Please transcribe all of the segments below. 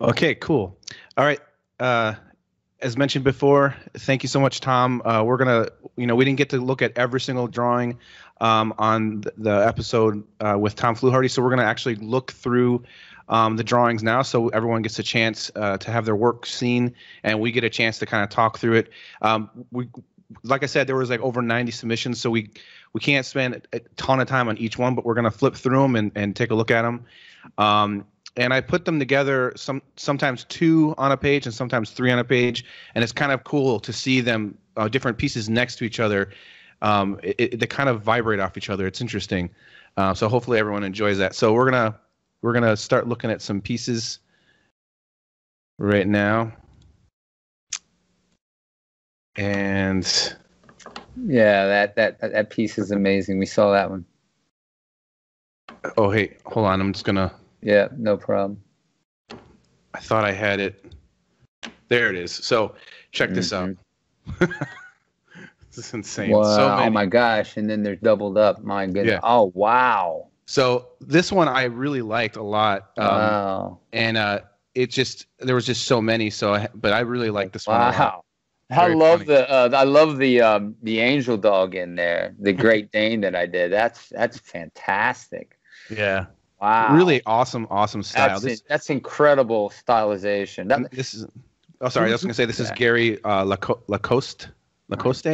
Okay, cool. All right. As mentioned before, thank you so much, Tom. We're going to, we didn't get to look at every single drawing on the episode with Tom Fluharty, so we're going to actually look through the drawings now, so everyone gets a chance to have their work seen, and we get a chance to kind of talk through it. We, like I said, there was like over 90 submissions, so we can't spend a ton of time on each one, but we're going to flip through them and take a look at them. And I put them together, sometimes two on a page and sometimes three on a page, and it's kind of cool to see them, different pieces next to each other. They kind of vibrate off each other. It's interesting. So hopefully everyone enjoys that. So we're gonna start looking at some pieces right now. And yeah, that piece is amazing. We saw that one. Oh, hey, hold on. I'm just gonna. Yeah, no problem. I thought I had it. There it is. So check this out. This is insane. Wow, so many. Oh my gosh. And then they're doubled up. My goodness. Yeah. Oh, wow. So this one I really liked a lot. Wow. And it just, there was just so many. So, but I really liked this one. Wow. I love the angel dog in there. The Great Dane that I did. That's fantastic. Yeah. Wow. Really awesome style. That's incredible stylization. This is, oh, sorry. I was going to say this is Gary Lacoste. That's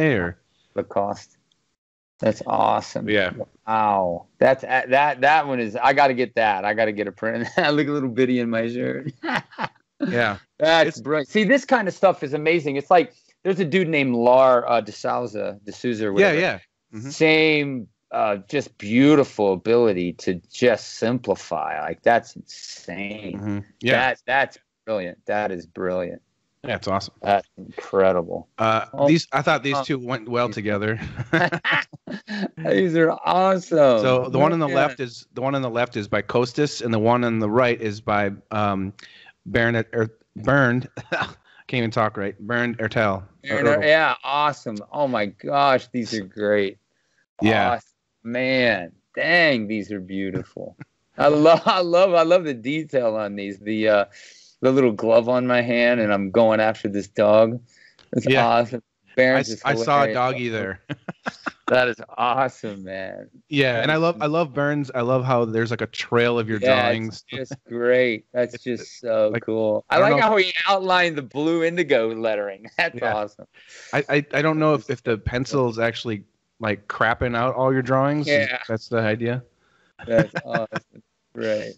awesome. Yeah. Wow. That's that one is. I got to get that. I got to get a print. I look a little bitty in my shirt. Yeah. That's brilliant. See, this kind of stuff is amazing. It's like there's a dude named Lar de Souza or whatever. Yeah. Mm-hmm. Same. Just beautiful ability to just simplify. Like that's insane. Mm-hmm. Yeah. That's brilliant. That is brilliant. Yeah, it's awesome. That's incredible. I thought these two went well together. These are awesome. So the one on the left is by Kostas, and the one on the right is by Burned. Can't even talk right. Burned Ertel. Yeah, awesome. Oh my gosh, these are great. Yeah. Awesome. Man, dang, these are beautiful. I love the detail on these. The little glove on my hand, and I'm going after this dog. It's awesome. I saw a doggy there. That is awesome, man. Yeah, and I love Burns. I love how there's like a trail of your drawings. It's just great. That's just so like, cool. I like how he outlined the blue indigo lettering. That's awesome. I don't know if the pencil's actually like crapping out all your drawings. Yeah. That's the idea. That's awesome. Right.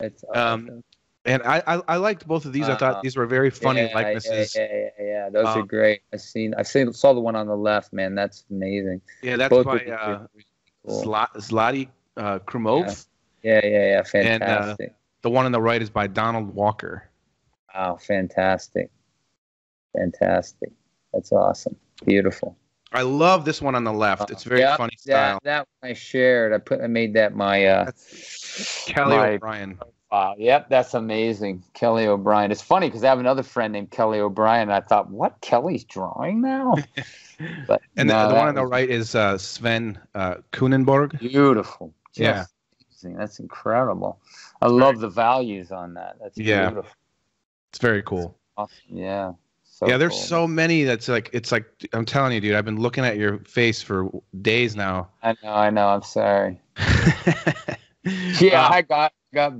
That's awesome. And I liked both of these. I thought these were very funny likenesses. Yeah. Those are great. I saw the one on the left, man. That's amazing. Yeah, that's both by cool. Zlaty Krumov. Yeah. Fantastic. And the one on the right is by Donald Walker. Wow, fantastic. That's awesome. Beautiful. I love this one on the left. It's very funny style. That one I shared. I made that my Kelly O'Brien. Wow. Yep, that's amazing. Kelly O'Brien. It's funny because I have another friend named Kelly O'Brien, and I thought, what Kelly's drawing now? But and no, the one on the right is Sven Kunenborg. Beautiful. Just amazing. That's incredible. I love the values on that. That's beautiful. It's very cool. Awesome. Yeah. So there's so many that's like I'm telling you, dude, I've been looking at your face for days now. I know, I'm sorry. Yeah, I got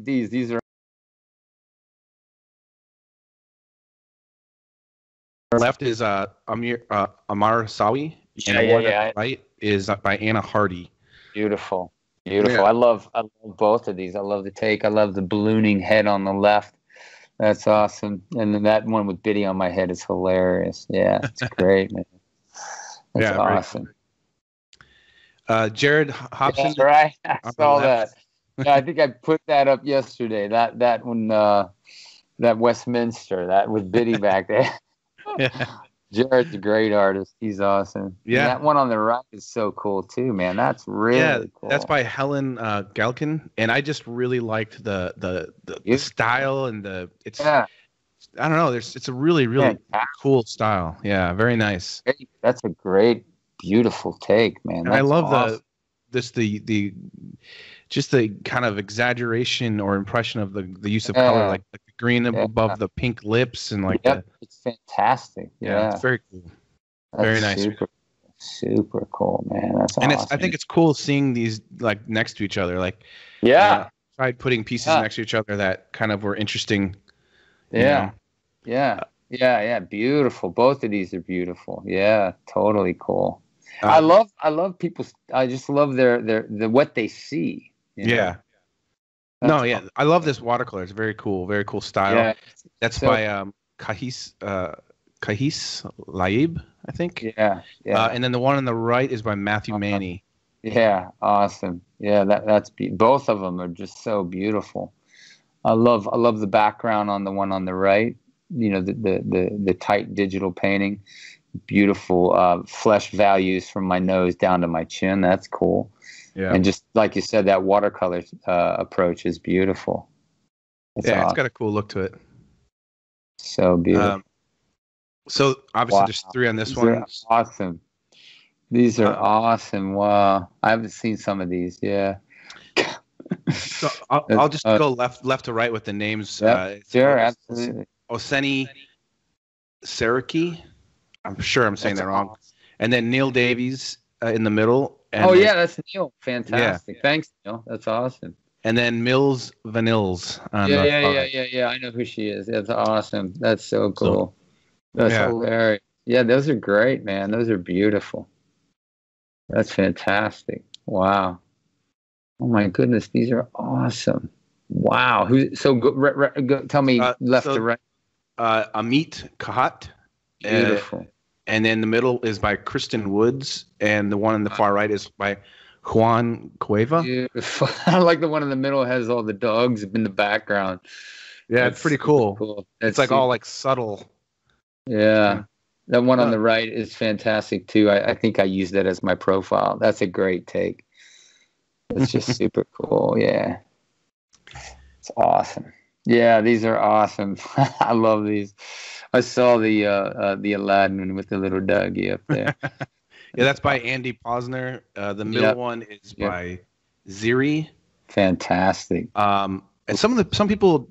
these. These are left is Amar Sawi, and the right is by Anna Hardy. Beautiful. Yeah. I love both of these. I love the take. I love the ballooning head on the left. That's awesome. And then that one with Biddy on my head is hilarious. Yeah, it's great, man. That's awesome. Jared Hopson. That's right. I saw that. Yeah, I think I put that up yesterday. That one, that Westminster, that with Biddy back there. Yeah. Jared's a great artist. He's awesome. Yeah. And that one on the right is so cool too, man. That's really cool. That's by Helen Galkin, and I just really liked the style and the I don't know. It's a really cool style. Yeah, very nice. That's a great, beautiful take, man. And I love the kind of exaggeration or impression of the use of color, like the green above the pink lips and like. Yep, it's fantastic. Yeah, it's very cool. That's very nice. Super cool, man. That's awesome. And it's, I think it's cool seeing these like next to each other. Like, tried putting pieces next to each other that kind of were interesting. Yeah. Beautiful. Both of these are beautiful. Yeah, totally cool. I love people. I just love their what they see. Cool. I love this watercolor. It's very cool. Very cool style. Yeah. That's by Kahis Laib, I think. Yeah. And then the one on the right is by Matthew Manny. Yeah, awesome. Yeah, that's both of them are just so beautiful. I love the background on the one on the right. You know, the tight digital painting. Beautiful flesh values from my nose down to my chin. That's cool. Yeah. And just like you said, that watercolor approach is beautiful. It's awesome. It's got a cool look to it. So beautiful. So obviously there's three on this one. Awesome. These are awesome. Wow. I haven't seen some of these. Yeah. So I'll just go left to right with the names. Yep. Sure, absolutely. Oseni Seriki. I'm sure I'm saying that wrong. Awesome. And then Neil Davies in the middle. And that's Neil. Fantastic. Yeah. Thanks, Neil. That's awesome. And then Mills Vanilles. Yeah. I know who she is. That's awesome. That's so cool. That's hilarious. Yeah, those are great, man. Those are beautiful. That's fantastic. Wow. Oh, my goodness. These are awesome. Wow. Go, tell me left to right. Amit Kahat. Beautiful. And then the middle is by Kristen Woods, and the one on the far right is by Juan Cueva. Beautiful. I like the one in the middle has all the dogs in the background. Yeah, it's pretty cool. It's like all like subtle. Yeah. That one on the right is fantastic too. I think I used that as my profile. That's a great take. It's just super cool. Yeah. It's awesome. Yeah, these are awesome. I love these. I saw the Aladdin with the little doggy up there. That's by Andy Posner. The middle one is by Ziri. Fantastic. And some people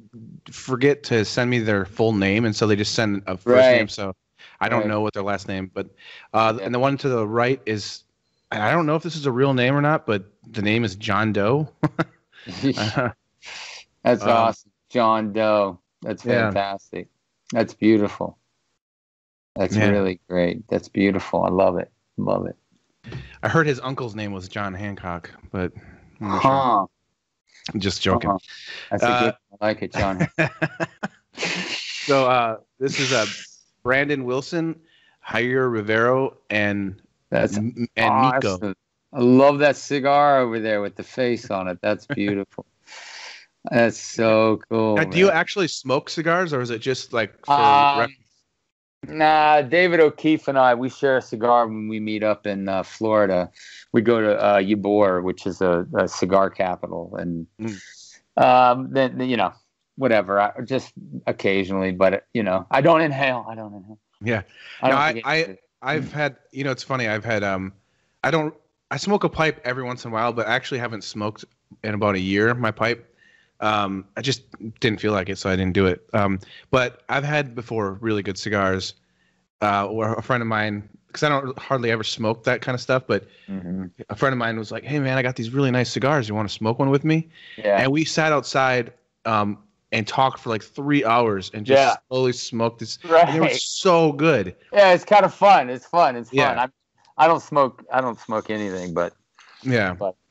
forget to send me their full name, and so they just send a first name. So I don't know what their last name, but and the one to the right is, I don't know if this is a real name or not, but the name is John Doe. That's awesome. John Doe. That's fantastic. That's beautiful. That's really great. That's beautiful. I love it. Love it. I heard his uncle's name was John Hancock, but I'm not sure. I'm just joking. That's a good one. I like it, John. So this is Brandon Wilson, Jaira Rivero, and awesome. Miko. I love that cigar over there with the face on it. That's beautiful. That's so cool. Now, do you actually smoke cigars, or is it just like for reference? Nah, David O'Keefe and I, we share a cigar when we meet up in Florida. We go to Ybor, which is a cigar capital, and then whatever. Just occasionally, but I don't inhale. Yeah, I've had. It's funny. I've had. I smoke a pipe every once in a while, but I actually haven't smoked in about a year. My pipe. I just didn't feel like it, so I didn't do it. But I've had before really good cigars. Or a friend of mine, because I don't hardly ever smoke that kind of stuff, but a friend of mine was like, "Hey man, I got these really nice cigars. You want to smoke one with me?" Yeah. And we sat outside and talked for like 3 hours and just slowly smoked this. Right. And it was so good. Yeah, it's kind of fun. It's fun. I don't smoke anything, but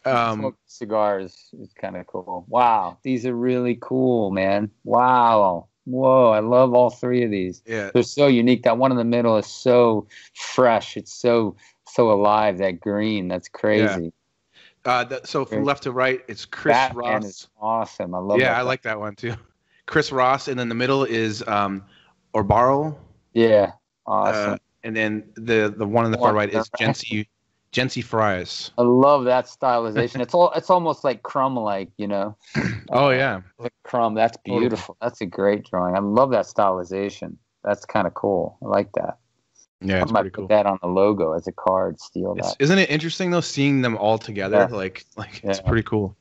smoke cigars is kind of cool. Wow, these are really cool, man. Wow. Whoa, I love all three of these. Yeah, they're so unique. That one in the middle is so fresh. It's so alive. That green, that's crazy. So from left to right, it's Chris Ross. Man is awesome. I love that. I like that one too. Chris Ross, and then the middle is Orbaro. Yeah, awesome. And then the one on the far right is Jency Fries. I love that stylization. It's almost like crumb, crumb. That's beautiful. That's a great drawing. I love that stylization. That's kind of cool. I like that. Yeah, it's pretty cool. I might put that on the logo as a card. Steal that. Isn't it interesting though, seeing them all together? Yeah. It's pretty cool.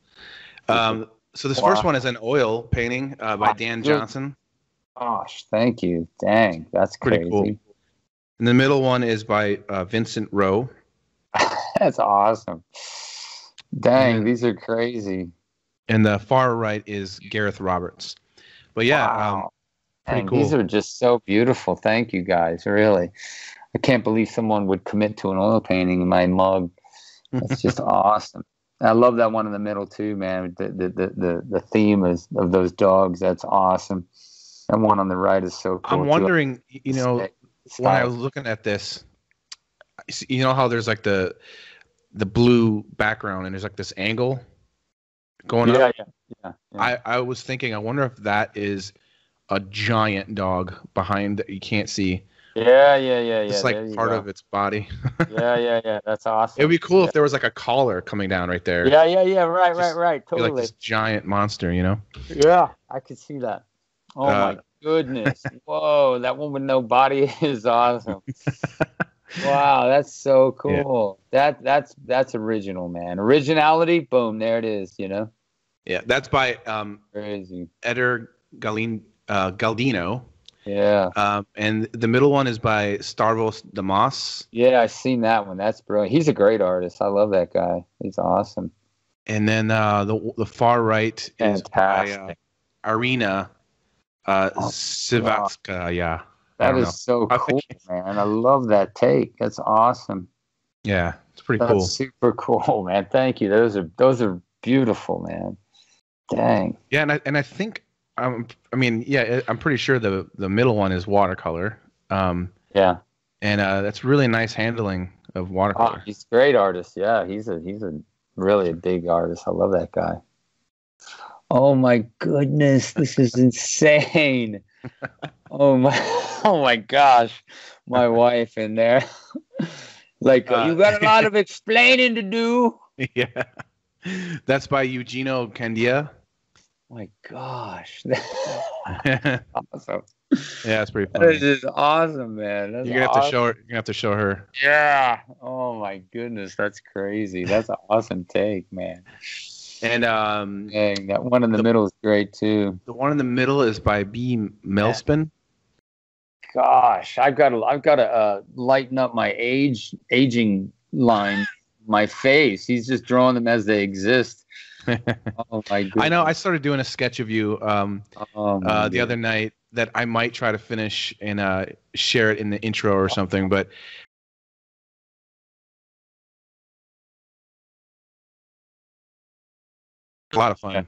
So this first one is an oil painting by Dan Johnson. gosh, thank you. Dang, that's pretty crazy. Cool. And the middle one is by Vincent Rowe. That's awesome. Dang, and these are crazy. And the far right is Gareth Roberts. But yeah, wow. Pretty cool. These are just so beautiful. Thank you guys, really. I can't believe someone would commit to an oil painting in my mug. That's just awesome. I love that one in the middle too, man. The theme is of those dogs. That's awesome. And one on the right is so cool. I'm wondering, too. You know, when I was looking at this, you know how there's like the blue background and there's like this angle going up? Yeah. I was thinking, I wonder if that is a giant dog behind that you can't see. Yeah. It's like part of its body. Yeah. That's awesome. It would be cool if there was like a collar coming down right there. Yeah. Right. Totally. Like this giant monster, you know? Yeah, I could see that. Oh, my goodness. Whoa, that one with no body is awesome. Wow, that's so cool. Yeah. That's original, man. Originality, boom, there it is, you know? Yeah, that's by Eder Galdino. Yeah. And the middle one is by Starvos Damas. Yeah, I've seen that one. That's brilliant. He's a great artist. I love that guy. He's awesome. And then the far right is by Arina Sivatskaya. Yeah. That is so cool, man. I love that take. That's awesome. Yeah, it's pretty cool. Super cool, man. Thank you. Those are beautiful, man. Dang. Yeah, and I think I'm pretty sure the middle one is watercolor. And that's really nice handling of watercolor. Oh, he's a great artist. Yeah, he's a really a big artist. I love that guy. Oh my goodness, this is insane. Oh my gosh, my wife in there. Like you got a lot of explaining to do. Yeah, that's by Eugenio Candia. My gosh, that's awesome. Yeah, it's pretty funny. That is just awesome, man. That's You're gonna have to show her. Yeah. Oh my goodness, that's crazy. That's an awesome take, man. And dang, that one in the middle is great too. The one in the middle is by B. Melspin. Gosh, I've got to lighten up my aging line, my face. He's just drawing them as they exist. Oh my goodness. I know. I started doing a sketch of you the other night that I might try to finish and share it in the intro or something. But a lot of fun.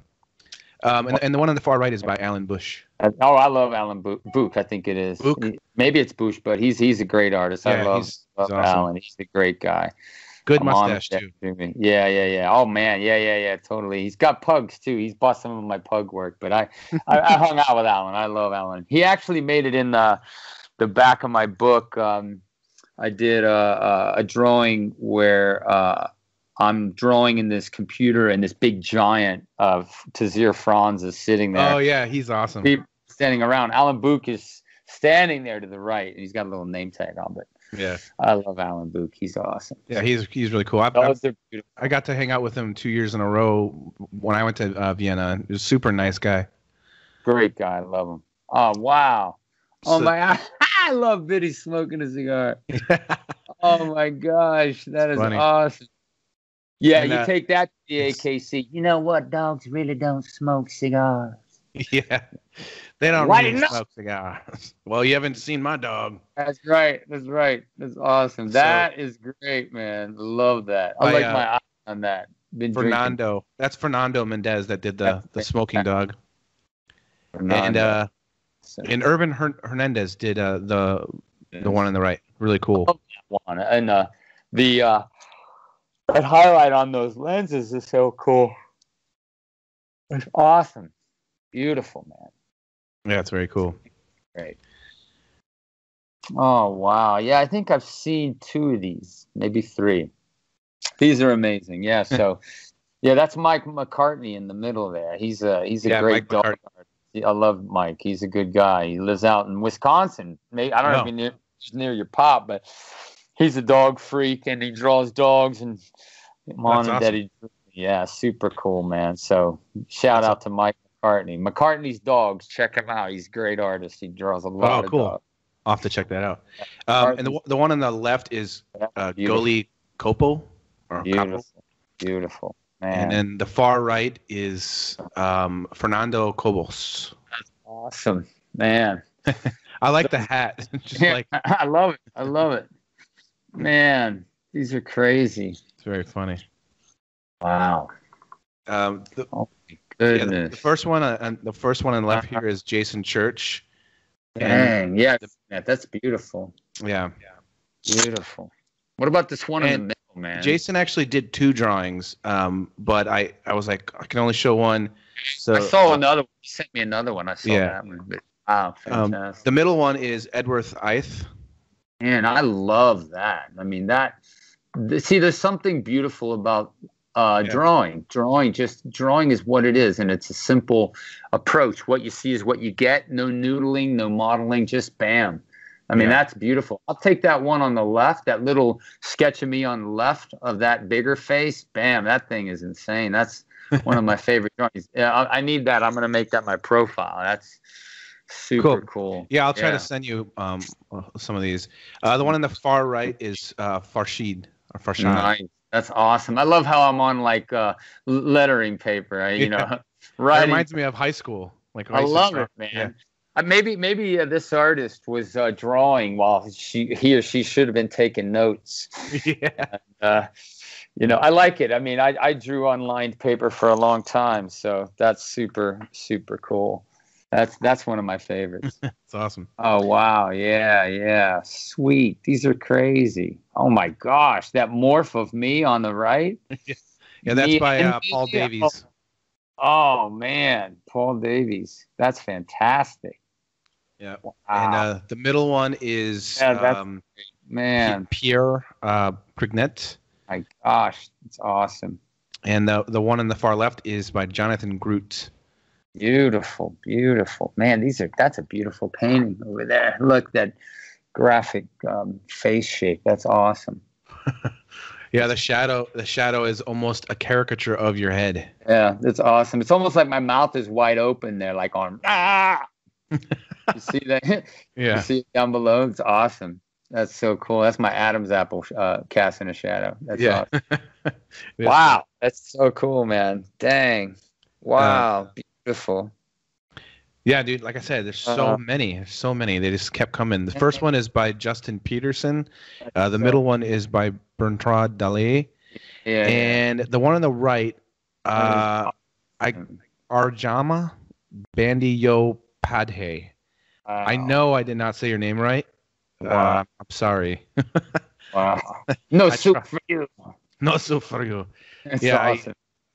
And the one on the far right is by Alan Bukh. Oh, I love Alan Bukh. I think it is. Bukh. Maybe it's Bukh, but he's a great artist. Yeah, I love awesome. Alan. He's a great guy. Good mustache too. Yeah. Oh man, yeah. Totally. He's got pugs too. He's bought some of my pug work, but I hung out with Alan. I love Alan. He actually made it in the back of my book. I did a drawing where I'm drawing in this computer and this big giant of Tazir Franz is sitting there. Oh yeah, he's awesome. People standing around. Alan Bukh is standing there to the right, and he's got a little name tag on, but. Yeah, I love Alan Bukh. He's awesome. Yeah, he's really cool. I got to hang out with him 2 years in a row when I went to Vienna. He was a super nice guy. Great guy. I love him. Oh, wow. Oh, my God. I love Biddy smoking a cigar. Oh, my gosh. That is awesome. Yeah, and, you take that to the AKC. You know what? Dogs really don't smoke cigars. Yeah. They don't really smoke cigars. Well, you haven't seen my dog. That's right. That's awesome. That is great, man. Love that. I like my eye on that. Fernando. That's Fernando Mendez that did the smoking dog. Fernando. And Urban Hernandez did the one on the right. Really cool. I love that one. And that highlight on those lenses is so cool. It's awesome. Beautiful, man. Yeah, it's very cool. Great. Oh, wow. Yeah, I think I've seen 2 of these, maybe 3. These are amazing. Yeah, so yeah, that's Mike McCartney in the middle there. He's a great dog artist. I love Mike. He's a good guy. He lives out in Wisconsin. I don't know if he's near your pop, but he's a dog freak and he draws dogs and mom and daddy. Yeah, super cool, man. So shout out to Mike McCartney. McCartney's Dogs. Check him out. He's a great artist. He draws a lot of dogs. I'll have to check that out. And the one on the left is Goli Coppo. Beautiful. Man. And then the far right is Fernando Cobos. That's awesome, man. I like the hat. I love it. I love it. Man, these are crazy. It's very funny. Wow. The first one on the left here is Jason Church. Dang, yeah, that's beautiful. Yeah. Beautiful. What about this one in the middle? Man. Jason actually did two drawings, but I was like, I can only show one. So I saw another one. He sent me another one. I saw that one. But, wow, fantastic. The middle one is Edworth Ith. Man, I love that. I mean, see, there's something beautiful about drawing. Drawing is what it is, and it's a simple approach. What you see is what you get. No noodling, no modeling, just bam. I mean, that's beautiful. I'll take that one on the left, that little sketch of me on the left of that bigger face. Bam, that thing is insane. That's one of my favorite drawings. Yeah, I need that. I'm going to make that my profile. That's super cool. Yeah, I'll try to send you some of these. The one on the far right is Farshid. Nice. That's awesome. I love how I'm on, like, lettering paper. It reminds me of high school. Like, I love it, man. Yeah. Maybe this artist was drawing while he or she should have been taking notes. Yeah. I like it. I mean, I drew on lined paper for a long time, so that's super, super cool. That's one of my favorites. It's awesome. Oh, wow. Yeah. Sweet. These are crazy. Oh, my gosh. That morph of me on the right? Yeah, that's by Paul Davies. Oh, man, Paul Davies. That's fantastic. Yeah. Wow. And the middle one is Pierre Prignet. My gosh, that's awesome. And the one on the far left is by Jonathan Groot. Beautiful, beautiful. Man, that's a beautiful painting over there. Look, that graphic face shape. That's awesome. Yeah, the shadow is almost a caricature of your head. Yeah, it's awesome. It's almost like my mouth is wide open there, like on You see that? Yeah. You see it down below? It's awesome. That's so cool. That's my Adam's apple cast in a shadow. That's awesome. Wow. That's so cool, man. Dang. Wow. Beautiful. Yeah, dude, like I said, there's so many. They just kept coming. The first one is by Justin Peterson. The middle one is by Bertrand Dallet. Yeah. And the one on the right, Arjama Bandiyopadhyay. I know I did not say your name right. Wow. I'm sorry. Wow. No soup for you. No soup for you. That's awesome.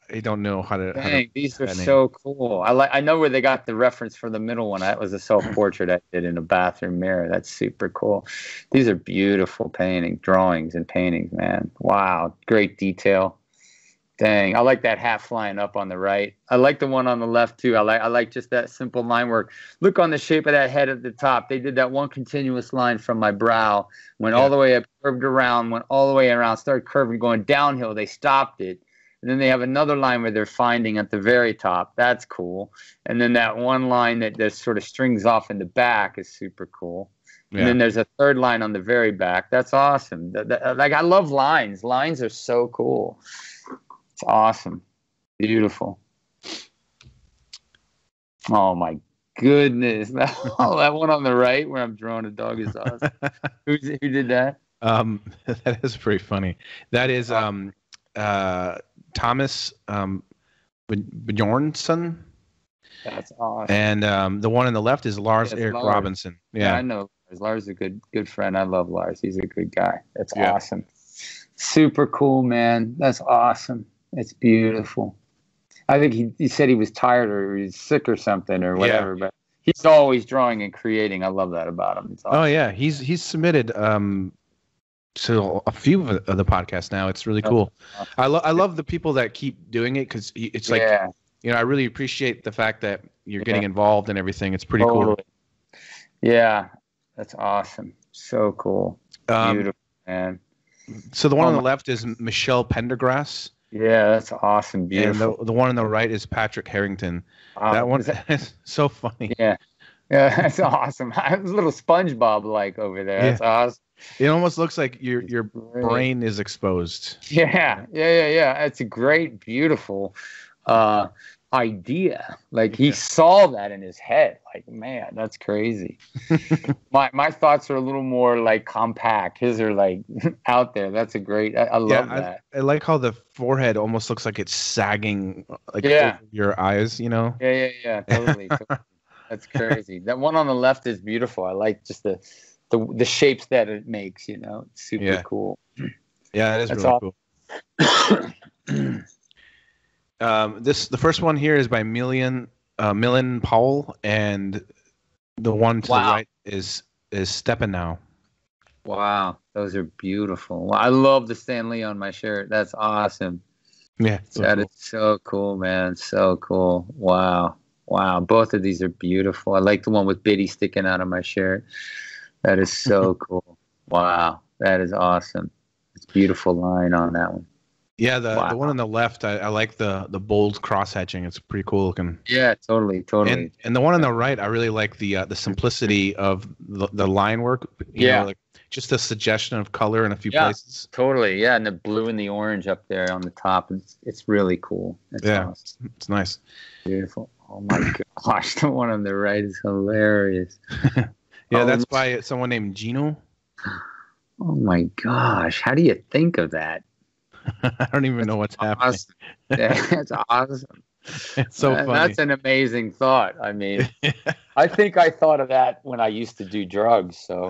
I don't know how to. Dang, these are so cool. I know where they got the reference for the middle one. That was a self-portrait I did in a bathroom mirror. That's super cool. These are beautiful drawings and paintings, man. Wow, great detail. Dang, I like that hat flying up on the right. I like the one on the left too. I like just that simple line work. Look on the shape of that head at the top. They did that one continuous line from my brow, went all the way up, curved around, went all the way around, started curving, going downhill. They stopped it. And then they have another line where they're finding at the very top. That's cool. And then that one line that sort of strings off in the back is super cool. Yeah. And then there's a third line on the very back. That's awesome. Like, I love lines. Lines are so cool. It's awesome. Beautiful. Oh, my goodness. That one on the right where I'm drawing a dog is awesome. Who did that? That is pretty funny. That is... Thomas Bjornsson. That's awesome. And the one on the left is Lars Eric Robinson. Yeah, I know. Lars is a good friend. I love Lars. He's a good guy. That's awesome. Super cool, man. That's awesome. It's beautiful. I think he said he was tired or he was sick or something or whatever, but he's always drawing and creating. I love that about him. It's awesome. Oh, yeah. He's submitted so a few of the podcasts now. It's really cool. I love the people that keep doing it because it's like, I really appreciate the fact that you're getting involved in everything. It's pretty cool. Yeah, that's awesome. So cool. Beautiful, man. So the one on the left is Michelle Pendergrass. Yeah, that's awesome. Beautiful. And the one on the right is Patrick Harrington. That one is so funny. Yeah. Yeah, that's awesome. I was a little SpongeBob-like over there. Yeah. That's awesome. It almost looks like your brain is exposed. Yeah. It's a great, beautiful idea. Like, he saw that in his head. Like, man, that's crazy. my thoughts are a little more, like, compact. His are, like, out there. That's a great – I love that. I like how the forehead almost looks like it's sagging, like, over your eyes, you know? Yeah, totally. That's crazy. That one on the left is beautiful. I like just the shapes that it makes, you know. It's super cool. Yeah, it is. That's really cool. The first one here is by Millen Powell, and the one to the right is Stepanow. Wow, those are beautiful. I love the Stan Lee on my shirt. That's awesome. Yeah, that is so cool, man. So cool. Wow, both of these are beautiful. I like the one with Biddy sticking out of my shirt. That is so cool. Wow, that is awesome. It's a beautiful line on that one. Yeah, the one on the left, I like the bold cross-hatching. It's pretty cool looking. Yeah, totally. And the one on the right, I really like the simplicity of the line work. You know, like just a suggestion of color in a few places. Totally, yeah, and the blue and the orange up there on the top. It's really cool. That's awesome. It's nice. Beautiful. Oh my gosh, the one on the right is hilarious. That's by someone named Gino. Oh my gosh, how do you think of that? I don't even know what's happening. Yeah, that's awesome. It's so funny. That's an amazing thought. I mean, I think I thought of that when I used to do drugs. So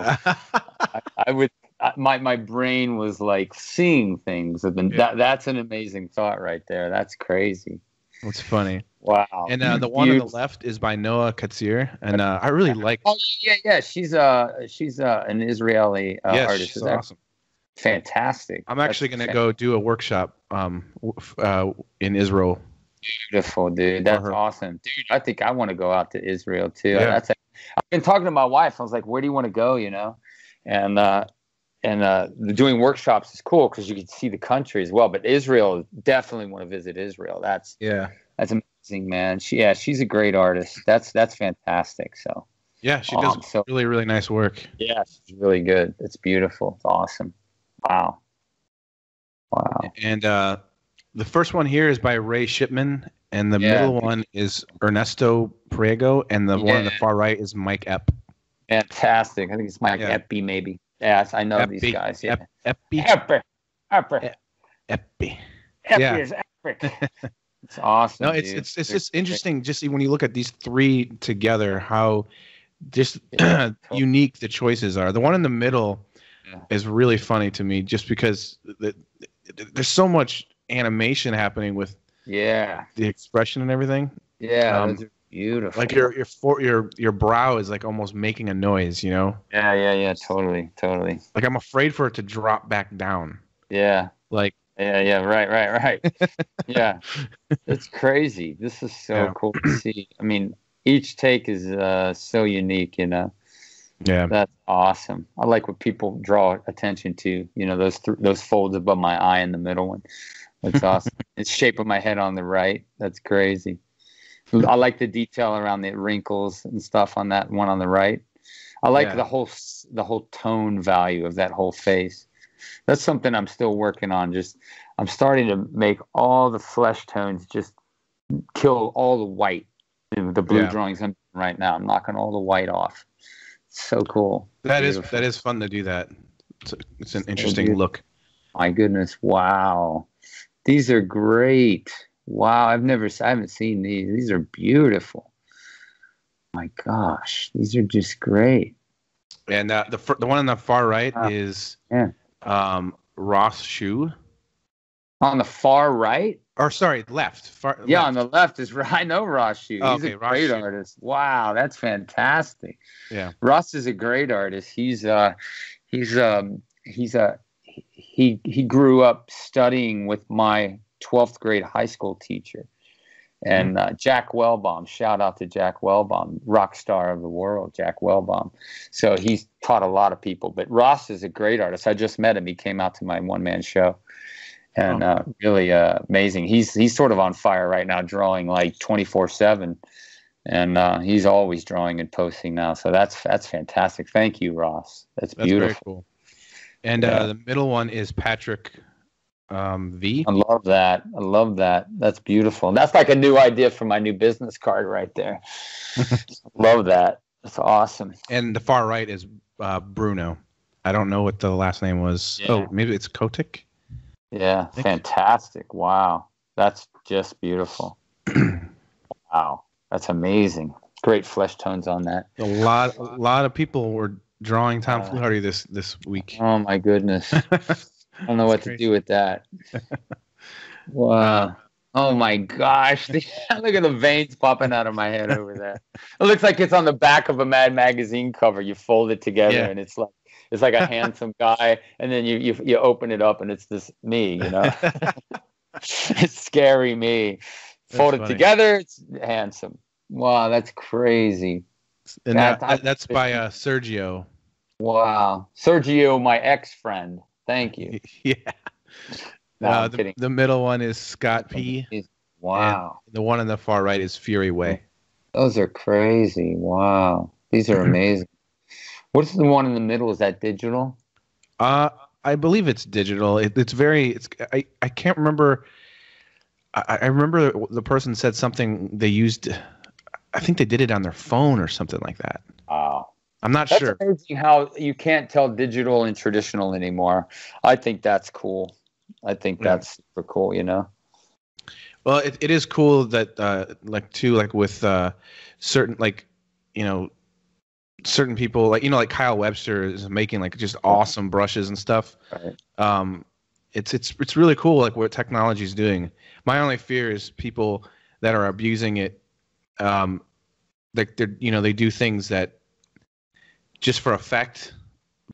I would. My brain was like seeing things. That's an amazing thought right there. That's crazy. That's funny. Wow. And the one on the left is by Noah Katsir, and I really like. Oh yeah. She's an Israeli artist. She's awesome. Fantastic. I'm actually going to go do a workshop in Israel. Beautiful, dude. That's awesome, dude. I think I want to go out to Israel too. Yeah. That's. I've been talking to my wife. I was like, "Where do you want to go?" You know, and doing workshops is cool because you can see the country as well. But Israel, definitely want to visit Israel. That's amazing, man. She's a great artist. That's fantastic. So yeah, she does really, really nice work. Yeah, she's really good. It's beautiful. It's awesome. Wow. And the first one here is by Ray Shipman, and the middle one is Ernesto Priego, and the one on the far right is Mike Epp. Fantastic. I think it's Mike Eppy, maybe. Yes, I know these guys. Yeah. Eppy. Eppy is epic. It's awesome. No, it's just interesting. Just when you look at these three together, how just unique the choices are. The one in the middle is really funny to me, just because there's so much animation happening with the expression and everything. Yeah, those are beautiful. Like your brow is like almost making a noise, you know? Yeah, totally. Like I'm afraid for it to drop back down. Yeah. Like. Yeah, right. Yeah, it's crazy. This is so cool to see. I mean, each take is so unique, you know? Yeah. That's awesome. I like what people draw attention to, you know, those folds above my eye in the middle one. That's awesome. It's shape of my head on the right. That's crazy. I like the detail around the wrinkles and stuff on that one on the right. I like the whole tone value of that whole face. That's something I'm still working on. Just I'm starting to make all the flesh tones just kill all the white. The blue drawings I'm doing right now, I'm knocking all the white off. It's so cool. That is fun to do that. It's an interesting look. My goodness! Wow, these are great. Wow, I haven't seen these. These are beautiful. My gosh, these are just great. And the one on the far right is Ross Shoe. On the far right? Or sorry, left. On the left is I know Ross Shoe. He's a great artist. Wow, that's fantastic. Yeah. Ross is a great artist. He grew up studying with my 12th grade high school teacher. And Jack Wellbaum, shout out to Jack Wellbaum, rock star of the world, Jack Wellbaum. So he's taught a lot of people. But Ross is a great artist. I just met him. He came out to my one-man show. and really amazing. He's sort of on fire right now, drawing like 24/7, and he's always drawing and posting now. So that's fantastic. Thank you, Ross. That's beautiful. Very cool. And the middle one is Patrick V. I love that. I love that. That's beautiful. That's like a new idea for my new business card right there. Love that. That's awesome. And the far right is Bruno. I don't know what the last name was. Yeah. Oh, maybe it's Kotick. Yeah, fantastic. Wow. That's just beautiful. Wow. That's amazing. Great flesh tones on that. A lot of people were drawing Tom Fluharty this week. Oh, my goodness. I don't know what to do with that. Wow. Oh, my gosh. Look at the veins popping out of my head over that. It looks like it's on the back of a Mad magazine cover. You fold it together, and it's like a handsome guy, and then you open it up, and it's this me, you know? It's scary me. Fold it together, it's handsome. Wow, that's crazy. And that's by Sergio. Wow. Sergio, my ex-friend. Thank you. Yeah. No, the middle one is Scott P. Wow. The one on the far right is Fury Way. Those are crazy. Wow. These are amazing. What's the one in the middle? Is that digital? I believe it's digital. I can't remember. I remember the person said something they used. I think they did it on their phone or something like that. Wow. I'm not sure. That's amazing how you can't tell digital and traditional anymore. I think that's cool. I think that's super cool, you know? Well, it is cool that, with certain, certain people, like Kyle Webster is making, just awesome brushes and stuff. Right. It's really cool, what technology is doing. My only fear is people that are abusing it, they do things that just for effect,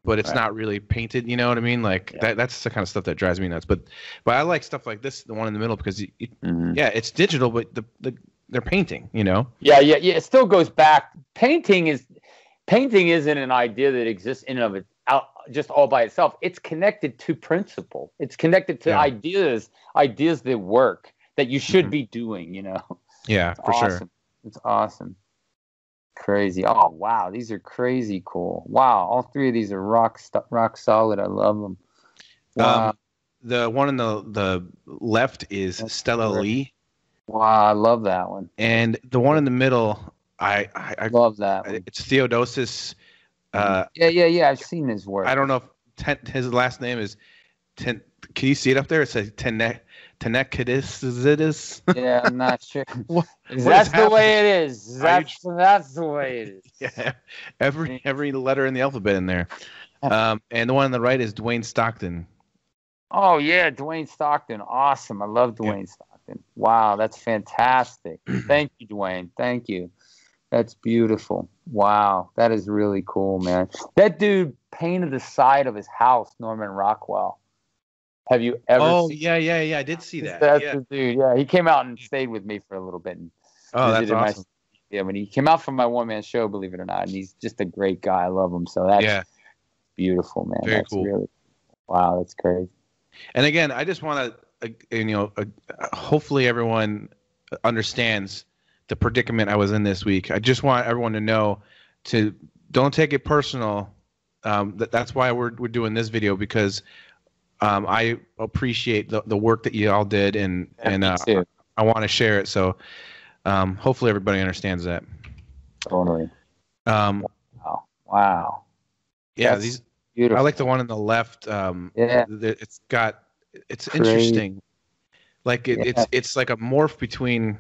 but it's not really painted. You know what I mean? That's the kind of stuff that drives me nuts. But I like stuff like this, the one in the middle, because it's digital, but they're painting. You know? Yeah. It still goes back. Painting isn't an idea that exists in and of it out just all by itself. It's connected to principle. It's connected to ideas that work, that you should be doing. You know? Yeah, it's for awesome. Sure. It's awesome. Crazy. Oh, wow. These are crazy cool. Wow. All three of these are rock solid. I love them. Wow. The one on the left is Stella Lee. Wow. I love that one. And the one in the middle, I love that one. It's Theodosius. Yeah. I've seen his work. I don't know if his last name is Ten. Can you see it up there? It says Tenekidis. Yeah, I'm not sure. That's the way it is. That's the way it is. Yeah, every letter in the alphabet in there. And the one on the right is Dwayne Stockton. Oh yeah, Dwayne Stockton. Awesome. I love Dwayne Stockton. Wow, that's fantastic. Thank you, Dwayne. Thank you. That's beautiful. Wow, that is really cool, man. That dude painted the side of his house, Norman Rockwell. Have you ever seen yeah. I did see that. That's the dude. Yeah, he came out and stayed with me for a little bit. And that's awesome. When he came out from my one-man show, believe it or not, and he's just a great guy. I love him. So that's beautiful, man. Very cool. Really, wow, that's crazy. And again, I just want to, hopefully everyone understands the predicament I was in this week. I just want everyone to know to don't take it personal. That's why we're doing this video, because I appreciate the work that you all did, and I want to share it. So hopefully everybody understands that. Totally. Wow. Yeah, that's these. Beautiful. I like the one on the left. It's crazy. Interesting. It's like a morph between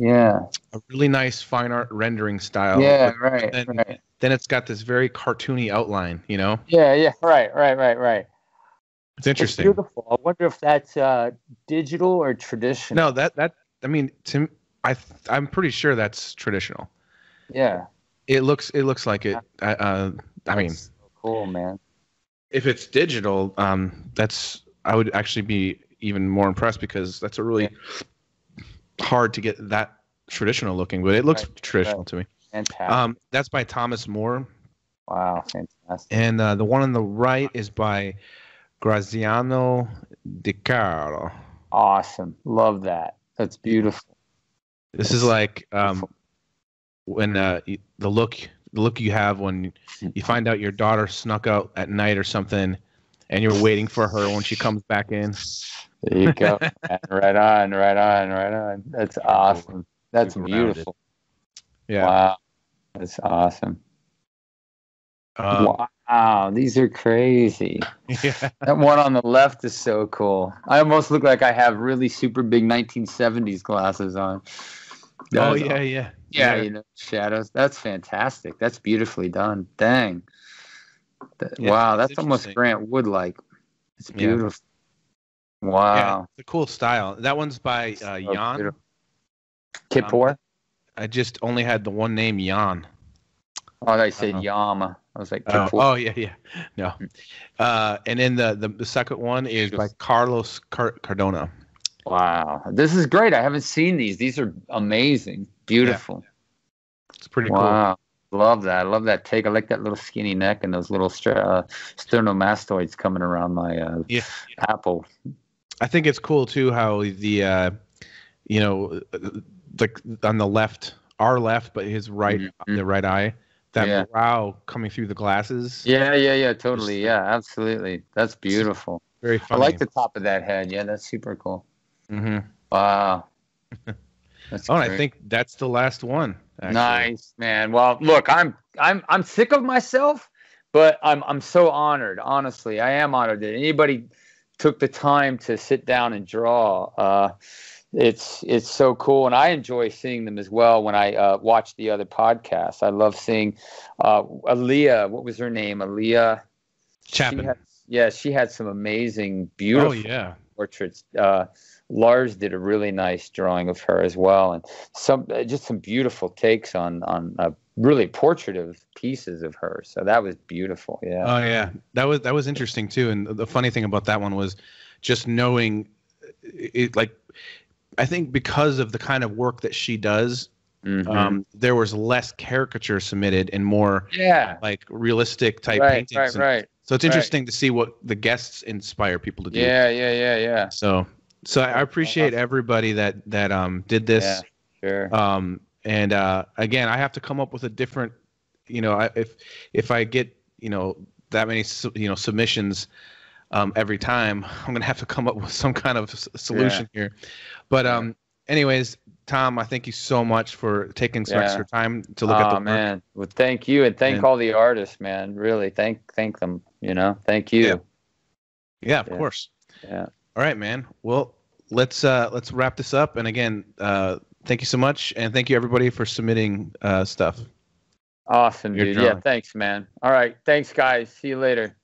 a really nice fine art rendering style. Yeah, right. Then it's got this very cartoony outline. You know. Yeah. Right. It's interesting. It's beautiful. I wonder if that's digital or traditional. No, I'm pretty sure that's traditional. Yeah. It looks like it. That's so cool, man. If it's digital, I would actually be even more impressed, because that's a really hard to get that traditional looking, but it looks traditional to me. Fantastic. That's by Thomas Moore. Wow, fantastic. And the one on the right is by Graziano de Caro. Awesome. Love that. That's beautiful. This is like when the look you have when you find out your daughter snuck out at night or something, and you're waiting for her when she comes back in. There you go. Right on, right on, right on. That's awesome. That's beautiful. Yeah. Wow. That's awesome. Wow, these are crazy. Yeah. That one on the left is so cool. I almost look like I have really super big 1970s glasses on. That yeah, you know, shadows. That's fantastic. That's beautifully done. Dang. That, yeah, wow, that's almost Grant Wood-like. It's beautiful. Yeah. Wow. Yeah, it's a cool style. That one's by Jan. Kippur? I just only had the one name, Jan. Oh, they said Yama. I was like, Kippur. Oh, yeah. No. And then the second one is by Carlos Cardona. Wow. This is great. I haven't seen these. These are amazing. Beautiful. Yeah. It's pretty cool. Wow. Love that. I love that take. I like that little skinny neck and those little sternomastoids coming around my apple. I think it's cool, too, how the, you know, on the left, our left, but his right, the right eye. That brow coming through the glasses. Yeah, totally. Yeah, absolutely. That's beautiful. Very funny. I like the top of that head. Yeah, that's super cool. Mm-hmm. Wow. That's great. And I think that's the last one. Actually. Nice, man. Well, look, I'm sick of myself, but I'm so honored. Honestly, I am honored that anybody took the time to sit down and draw. It's so cool, and I enjoy seeing them as well when I watch the other podcasts. I love seeing Aaliyah. What was her name? Aaliyah Chapman. She had some amazing, beautiful portraits. Lars did a really nice drawing of her as well, and some beautiful takes on really portraitive pieces of her. So that was beautiful. Yeah. Oh yeah, that was interesting too. And the funny thing about that one was just knowing it, like. I think because of the kind of work that she does, there was less caricature submitted and more like realistic type paintings. Right. So it's interesting to see what the guests inspire people to do. Yeah. So I appreciate everybody that did this. Yeah, sure. And again, I have to come up with a different, you know, if I get, you know, that many, you know, submissions. Every time I'm going to have to come up with some kind of solution here. But anyways, Tom, I thank you so much for taking some extra time to look at the work. Man. Well, thank you. And thank all the artists, man. Really. Thank them, you know, thank you. Yeah, of course. Yeah. All right, man. Well, let's wrap this up. And again, thank you so much. And thank you everybody for submitting stuff. Awesome, dude. Yeah. Thanks, man. All right. Thanks guys. See you later.